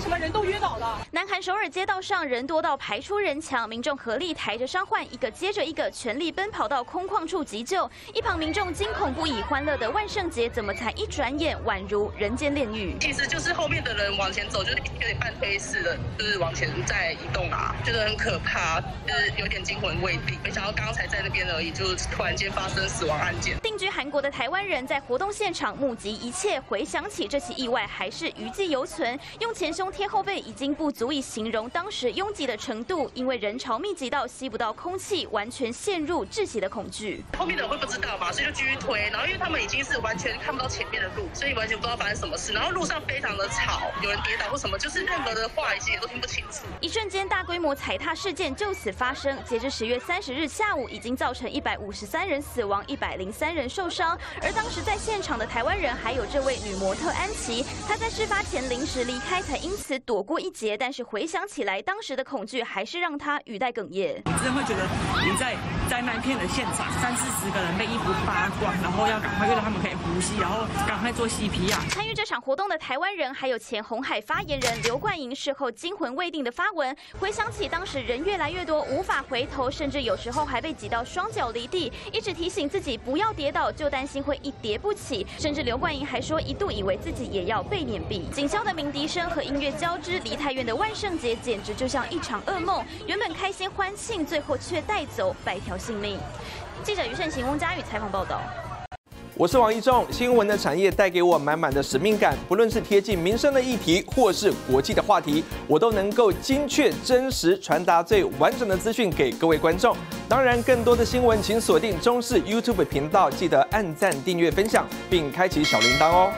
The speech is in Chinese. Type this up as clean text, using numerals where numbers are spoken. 为什么人都晕倒了？南韩首尔街道上人多到排出人墙，民众合力抬着伤患，一个接着一个全力奔跑到空旷处急救。一旁民众惊恐不已，欢乐的万圣节怎么才一转眼宛如人间炼狱？其实就是后面的人往前走，就是有点半推式的，就是往前在移动啊，觉得很可怕，就是有点惊魂未定。没想到刚才在那边而已，就是突然间发生死亡案件。定居韩国的台湾人在活动现场目击一切，回想起这起意外还是余悸犹存。 用前胸贴后背已经不足以形容当时拥挤的程度，因为人潮密集到吸不到空气，完全陷入窒息的恐惧。后面的人会不知道嘛，所以就继续推。然后因为他们已经是完全看不到前面的路，所以完全不知道发生什么事。然后路上非常的吵，有人跌倒或什么，就是任何的话语也都听不清楚。一瞬间，大规模踩踏事件就此发生。截至10月30日下午，已经造成153人死亡，103人受伤。而当时在现场的台湾人还有这位女模特安琪，她在事发前临时 离开才因此躲过一劫，但是回想起来当时的恐惧，还是让他语带哽咽。你真的会觉得你在灾难片的现场，30-40个人被衣服扒光，然后要赶快让他们可以呼吸，然后赶快做 CPR。参与这场活动的台湾人，还有前鸿海发言人刘冠莹事后惊魂未定的发文，回想起当时人越来越多，无法回头，甚至有时候还被挤到双脚离地，一直提醒自己不要跌倒，就担心会一跌不起。甚至刘冠莹还说，一度以为自己也要被碾毙。警消的鸣笛 笛声和音乐交织，梨泰院的万圣节简直就像一场噩梦。原本开心欢庆，最后却带走100条性命。记者于胜行、翁佳宇采访报道。我是王一仲，新闻的产业带给我满满的使命感。不论是贴近民生的议题，或是国际的话题，我都能够精确、真实传达最完整的资讯给各位观众。当然，更多的新闻请锁定中视 YouTube 频道，记得按赞、订阅、分享，并开启小铃铛哦。